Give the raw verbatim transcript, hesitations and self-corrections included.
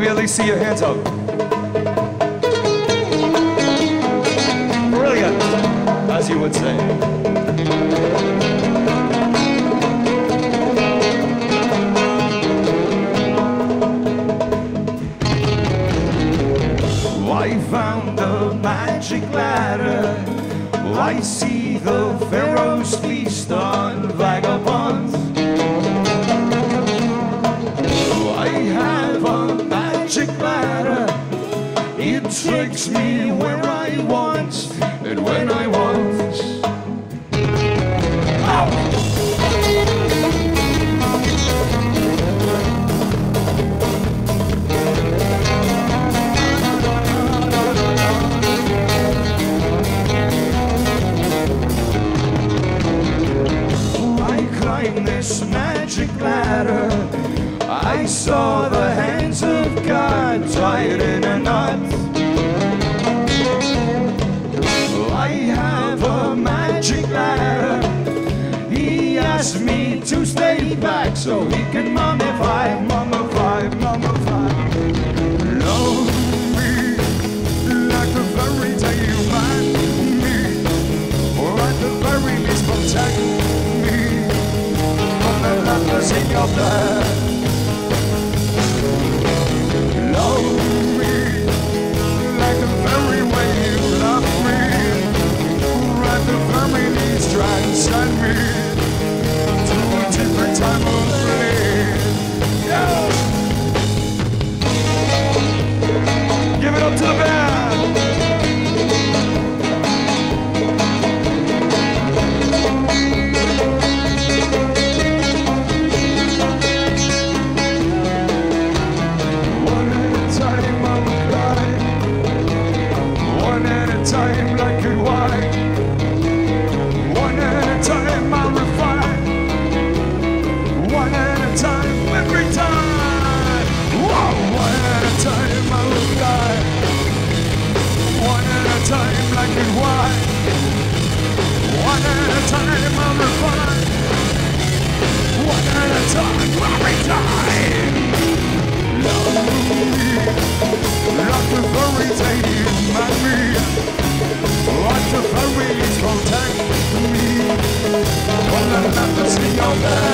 Let me at least see your hands up. Brilliant, as you would say. I found the magic ladder. I see the Pharaoh's feast on vagabonds. I have a magic ladder. It takes me where I want and when I want. This magic ladder, I saw the hands of God tied in a knot. I have a magic ladder. He asked me to stay back so he can mummify, mummify, mummify. Love me like the very day you married me, or at the very least protect me. In your blood, love me like the very way you love me, or at the very least transcend me to a different time of day. Yeah. Give it up to the band. Time like a wine. One at a time I refine. One at a time every time. Whoa. One at a time I will die. One at a time like a wine. One at a time I refine. One at a time every time. Love me like the very day you met me. What the furries protect me? All the numbers in your bed.